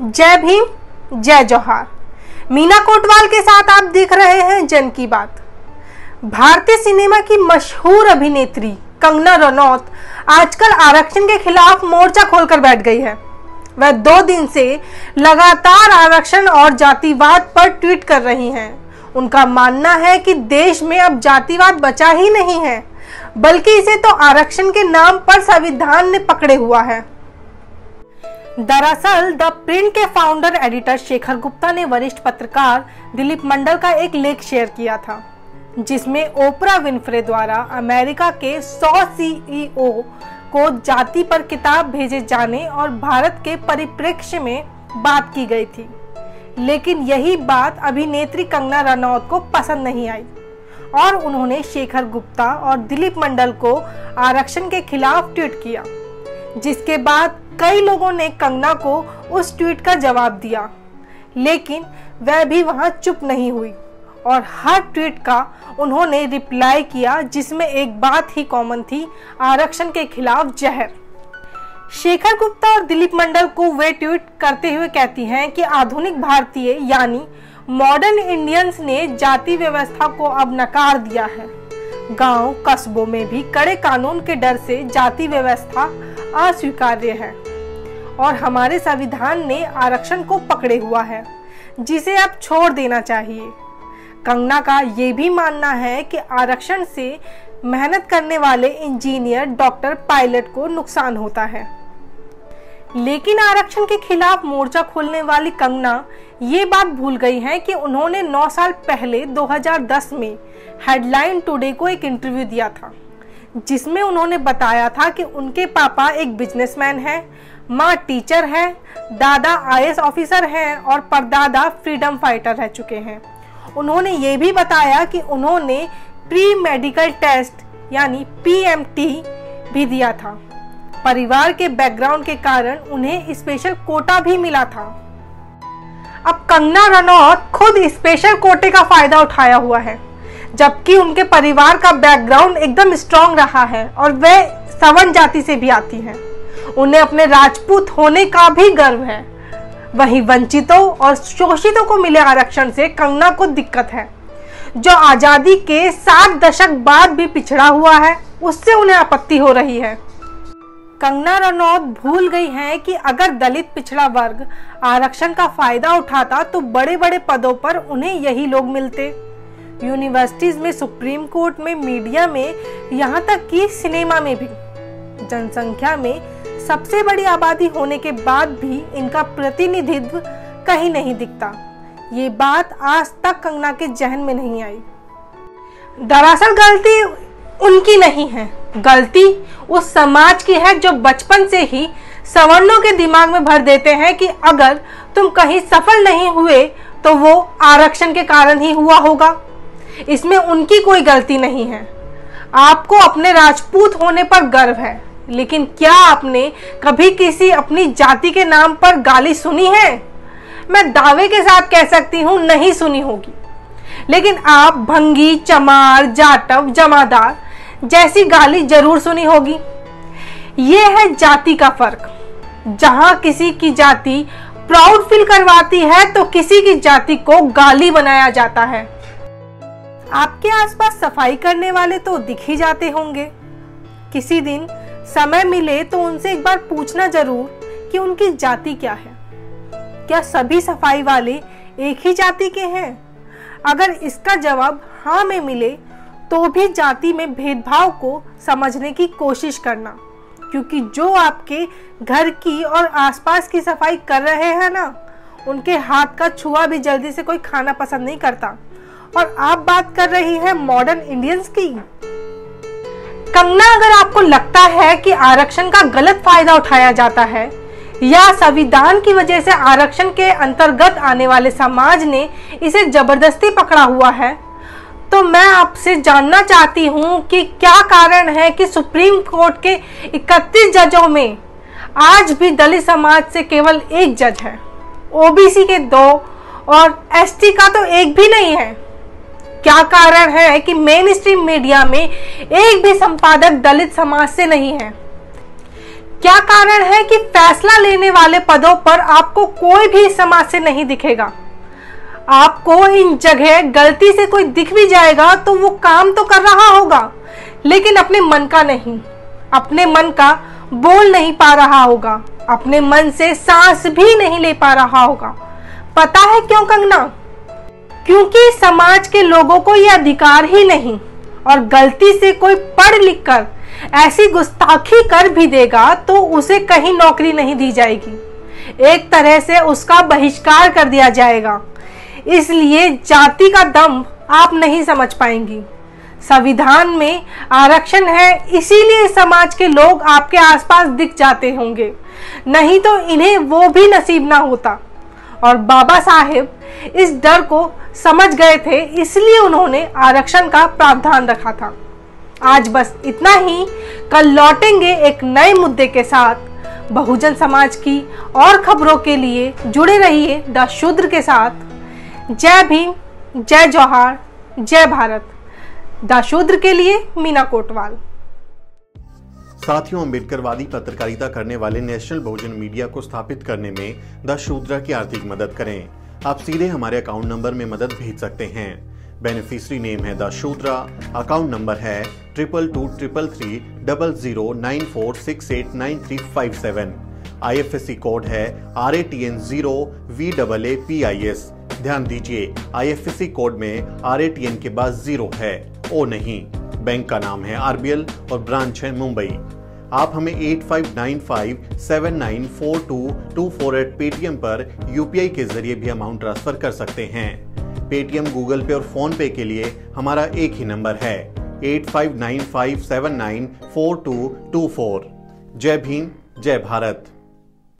जय भीम, जय जोहार। मीना कोतवाल के साथ आप देख रहे हैं जन की बात। भारतीय सिनेमा की मशहूर अभिनेत्री कंगना रनौत आजकल आरक्षण के खिलाफ मोर्चा खोलकर बैठ गई है। वह 2 दिन से लगातार आरक्षण और जातिवाद पर ट्वीट कर रही हैं। उनका मानना है कि देश में अब जातिवाद बचा ही नहीं है, बल्कि इसे तो आरक्षण के नाम पर संविधान ने पकड़े हुआ है। दरअसल द प्रिंट के फाउंडर एडिटर शेखर गुप्ता ने वरिष्ठ पत्रकार दिलीप मंडल का एक लेख शेयर किया था, जिसमें ओपरा विनफ्रे द्वारा अमेरिका के 100 सीईओ को जाति पर किताब भेजे जाने और भारत के परिप्रेक्ष्य में बात की गई थी, लेकिन यही बात अभिनेत्री कंगना रनौत को पसंद नहीं आई और उन्होंने शेखर गुप्ता और दिलीप मंडल को आरक्षण के खिलाफ ट्वीट किया, जिसके बाद कई लोगों ने कंगना को उस ट्वीट का जवाब दिया, लेकिन वह भी वहां चुप नहीं हुई और हर ट्वीट का उन्होंने रिप्लाई किया, जिसमें एक बात ही कॉमन थी, आरक्षण के खिलाफ जहर। शेखर गुप्ता और दिलीप मंडल को वे ट्वीट करते हुए कहती हैं कि आधुनिक भारतीय यानी मॉडर्न इंडियंस ने जाति व्यवस्था को अब नकार दिया है। गांव कस्बों में भी कड़े कानून के डर से जाति व्यवस्था अस्वीकार्य है और हमारे संविधान ने आरक्षण को पकड़े हुआ है, जिसे अब छोड़ देना चाहिए। कंगना का ये भी मानना है कि आरक्षण से मेहनत करने वाले इंजीनियर, डॉक्टर, पायलट को नुकसान होता है, लेकिन आरक्षण के खिलाफ मोर्चा खोलने वाली कंगना ये बात भूल गई है कि उन्होंने 9 साल पहले 2010 में हेडलाइन टुडे को एक इंटरव्यू दिया था, जिसमें उन्होंने बताया था कि उनके पापा एक बिजनेसमैन हैं, माँ टीचर हैं, दादा आईएएस ऑफिसर हैं और परदादा फ्रीडम फाइटर रह चुके हैं। उन्होंने ये भी बताया कि उन्होंने प्री मेडिकल टेस्ट यानी पीएमटी भी दिया था। परिवार के बैकग्राउंड के कारण उन्हें स्पेशल कोटा भी मिला था। अब कंगना रनौत खुद स्पेशल कोटे का फायदा उठाया हुआ है, जबकि उनके परिवार का बैकग्राउंड एकदम स्ट्रॉन्ग रहा है और वे सवर्ण जाति से भी आती हैं। उन्हें अपने राजपूत होने का भी गर्व है। वहीं वंचितों और शोषितों को मिले आरक्षण से कंगना को दिक्कत है। जो आज़ादी के 7 दशक बाद भी पिछड़ा हुआ है, उससे उन्हें आपत्ति हो रही है। कंगना रनौत भूल गई हैं कि अगर दलित पिछड़ा वर्ग आरक्षण का फायदा उठाता तो बड़े बड़े पदों पर उन्हें यही लोग मिलते। यूनिवर्सिटीज में, सुप्रीम कोर्ट में, मीडिया में, यहाँ तक कि सिनेमा में भी। जनसंख्या में सबसे बड़ी आबादी होने के बाद भी इनका प्रतिनिधित्व कहीं नहीं दिखता। ये बात आज तक कंगना के जहन में नहीं आई। दरअसल गलती उनकी नहीं है, गलती उस समाज की है जो बचपन से ही सवर्णों के दिमाग में भर देते हैं कि अगर तुम कहीं सफल नहीं हुए तो वो आरक्षण के कारण ही हुआ होगा। इसमें उनकी कोई गलती नहीं है। आपको अपने राजपूत होने पर गर्व है, लेकिन क्या आपने कभी किसी अपनी जाति के नाम पर गाली सुनी है? मैं दावे के साथ कह सकती हूँ, नहीं सुनी होगी। लेकिन आप भंगी, चमार, जाटव, जमादार जैसी गाली जरूर सुनी होगी। ये है जाति का फर्क। जहाँ किसी की जाति प्राउड फील करवाती है तो किसी की जाति को गाली बनाया जाता है। आपके आसपास सफाई करने वाले तो दिख ही जाते होंगे। किसी दिन समय मिले तो उनसे एक बार पूछना जरूर कि उनकी जाति क्या है। क्या सभी सफाई वाले एक ही जाति के हैं? अगर इसका जवाब हाँ में मिले तो भी जाति में भेदभाव को समझने की कोशिश करना, क्योंकि जो आपके घर की और आसपास की सफाई कर रहे हैं ना, उनके हाथ का छुआ भी जल्दी से कोई खाना पसंद नहीं करता। और आप बात कर रही हैं मॉडर्न इंडियंस की। कंगना, अगर आपको लगता है कि आरक्षण का गलत फायदा उठाया जाता है या संविधान की वजह से आरक्षण के अंतर्गत आने वाले समाज ने इसे जबरदस्ती पकड़ा हुआ है, तो मैं आपसे जानना चाहती हूँ कि क्या कारण है कि सुप्रीम कोर्ट के 31 जजों में आज भी दलित समाज से केवल 1 जज है, ओबीसी के 2 और एसटी का तो 1 भी नहीं है। क्या कारण है कि मेन स्ट्रीम मीडिया में 1 भी संपादक दलित समाज से नहीं है? क्या कारण है कि फैसला लेने वाले पदों पर आपको कोई भी समाज से नहीं दिखेगा? आपको इन जगह गलती से कोई दिख भी जाएगा तो वो काम तो कर रहा होगा, लेकिन अपने मन का नहीं, अपने मन का बोल नहीं पा रहा होगा, अपने मन से सांस भी नहीं ले पा रहा होगा। पता है क्यों कंगना? क्योंकि समाज के लोगों को ये अधिकार ही नहीं, और गलती से कोई पढ़ लिख कर ऐसी गुस्ताखी कर भी देगा तो उसे कहीं नौकरी नहीं दी जाएगी, एक तरह से उसका बहिष्कार कर दिया जाएगा। इसलिए जाति का दम आप नहीं समझ पाएंगी। संविधान में आरक्षण है, इसीलिए समाज के लोग आपके आसपास दिख जाते होंगे, नहीं तो इन्हें वो भी नसीब ना होता। और बाबा साहेब इस डर को समझ गए थे, इसलिए उन्होंने आरक्षण का प्रावधान रखा था। आज बस इतना ही, कल लौटेंगे एक नए मुद्दे के साथ। बहुजन समाज की और खबरों के लिए जुड़े रहिए द शूद्र के साथ। जय भीम, जय जोहार, जय भारत। द शूद्र के लिए मीना कोटवाल। साथियों, अम्बेडकरवादी पत्रकारिता करने वाले नेशनल बहुजन मीडिया को स्थापित करने में द शूद्र की आर्थिक मदद करें। आप सीधे हमारे अकाउंट नंबर में मदद भेज सकते हैं। बेनिफिशियरी नेम है द शूद्रा, अकाउंट नंबर है 22233094689357, IFSC कोड है RATN0VAAPIS। ध्यान दीजिए, IFSC कोड में RATN के बाद 0 है। ओ नहीं, बैंक का नाम है RBL और ब्रांच है मुंबई। आप हमें 8595794224 पेटीएम पर UPI के जरिए भी अमाउंट ट्रांसफर कर सकते हैं। पेटीएम, गूगल पे और फोन पे के लिए हमारा एक ही नंबर है 8595794224। जय भीम, जय भारत।